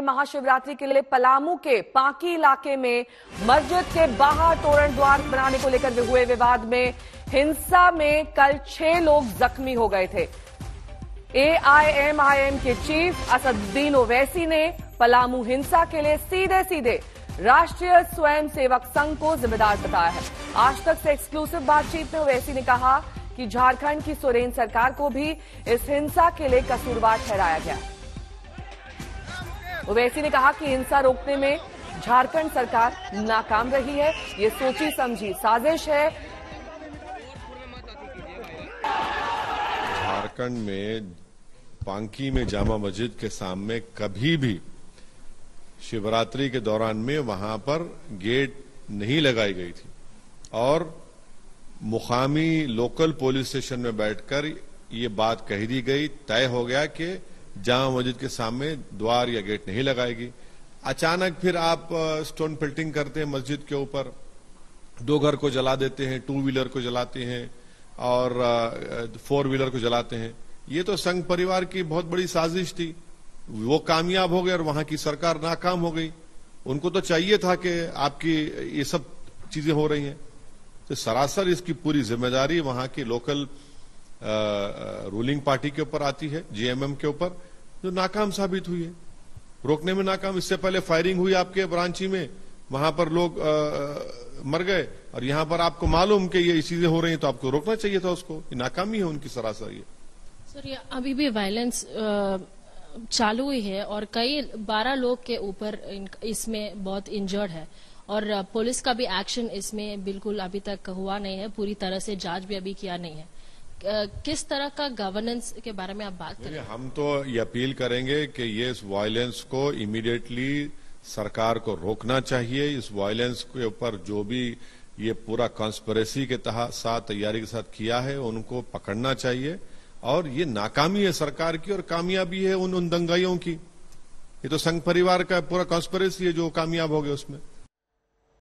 महाशिवरात्रि के लिए पलामू के पाकी इलाके में मस्जिद के बाहर तोरण द्वार बनाने को लेकर हुए विवाद में हिंसा में कल 6 लोग जख्मी हो गए थे। एआईएमआईएम के चीफ असददीन ओवैसी ने पलामू हिंसा के लिए सीधे राष्ट्रीय स्वयंसेवक संघ को जिम्मेदार बताया है। आज तक से एक्सक्लूसिव बातचीत में ओवैसी ने कहा कि झारखंड की सोरेन सरकार को भी इस हिंसा के लिए कसूरवार ठहराया गया। ओवैसी ने कहा कि हिंसा रोकने में झारखंड सरकार नाकाम रही है, ये सोची समझी साजिश है। झारखंड में पाकी में जामा मस्जिद के सामने कभी भी शिवरात्रि के दौरान में वहां पर गेट नहीं लगाई गई थी और मुकामी लोकल पुलिस स्टेशन में बैठकर ये बात कह दी गई, तय हो गया कि जामा मस्जिद के सामने द्वार या गेट नहीं लगाएगी। अचानक फिर आप स्टोन पेल्टिंग करते हैं मस्जिद के ऊपर, 2 घर को जला देते हैं, 2 व्हीलर को जलाते हैं और 4 व्हीलर को जलाते हैं। ये तो संघ परिवार की बहुत बड़ी साजिश थी, वो कामयाब हो गए और वहां की सरकार नाकाम हो गई। उनको तो चाहिए था कि आपकी ये सब चीजें हो रही हैं, तो सरासर इसकी पूरी जिम्मेदारी वहां की लोकल रूलिंग पार्टी के ऊपर आती है, जेएमएम के ऊपर, जो नाकाम साबित हुई है, रोकने में नाकाम। इससे पहले फायरिंग हुई आपके ब्रांची में, वहां पर लोग मर गए और यहां पर आपको मालूम कि ये चीजें हो रही हैं, तो आपको रोकना चाहिए था उसको। ये नाकामी है उनकी सरासर। ये सर, ये अभी भी वायलेंस चालू ही है और कई 12 लोग के ऊपर इसमें बहुत इंजर्ड है और पुलिस का भी एक्शन इसमें बिल्कुल अभी तक हुआ नहीं है, पूरी तरह से जांच भी अभी किया नहीं है। किस तरह का गवर्नेंस के बारे में आप बात करें? हम तो ये अपील करेंगे कि ये इस वायलेंस को इमीडिएटली सरकार को रोकना चाहिए। इस वायलेंस के ऊपर जो भी ये पूरा कॉन्स्पिरेसी के साथ तैयारी के साथ किया है उनको पकड़ना चाहिए और ये नाकामी है सरकार की और कामयाबी है उन दंगाइयों की। ये तो संघ परिवार का पूरा कॉन्स्पिरेसी है जो कामयाब हो गए उसमें।